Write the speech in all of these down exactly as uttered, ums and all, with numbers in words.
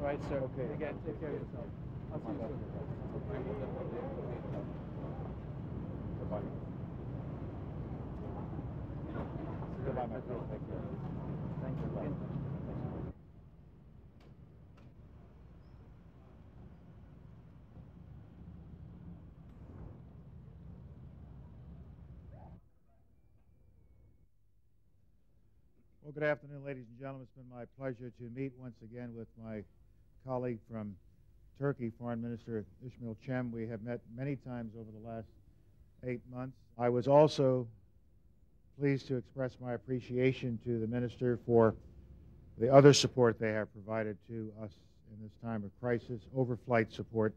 All right, sir. Okay. Again, take care of yourself. I'll see you soon. Goodbye. Goodbye, my friend. Take care. Thank you. Thank you. Well, good afternoon, ladies and gentlemen. It's been my pleasure to meet once again with my colleague from Turkey, Foreign Minister Ismail Cem. We have met many times over the last eight months. I was also pleased to express my appreciation to the minister for the other support they have provided to us in this time of crisis, overflight support,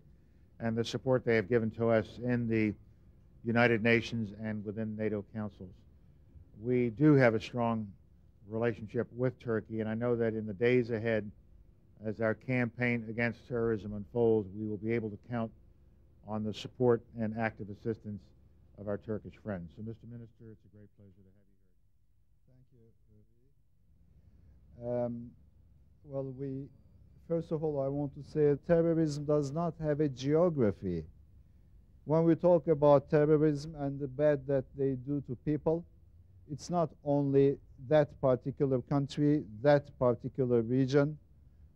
and the support they have given to us in the United Nations and within NATO councils. We do have a strong relationship with Turkey, and I know that in the days ahead, as our campaign against terrorism unfolds, we will be able to count on the support and active assistance of our Turkish friends. So, Mister Minister, it's a great pleasure to have you here. Thank you. Um, well, we, first of all, I want to say terrorism does not have a geography. When we talk about terrorism and the bad that they do to people, it's not only that particular country, that particular region,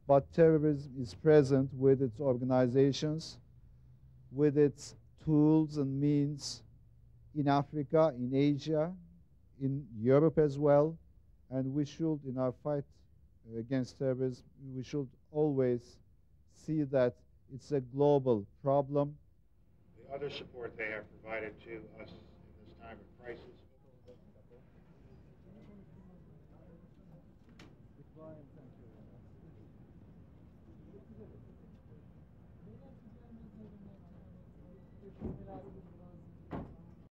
but terrorism is present with its organizations, with its tools and means in Africa, in Asia, in Europe as well. And we should, in our fight against terrorism, we should always see that it's a global problem. The other support they have provided to us in this time of crisis. Thank you.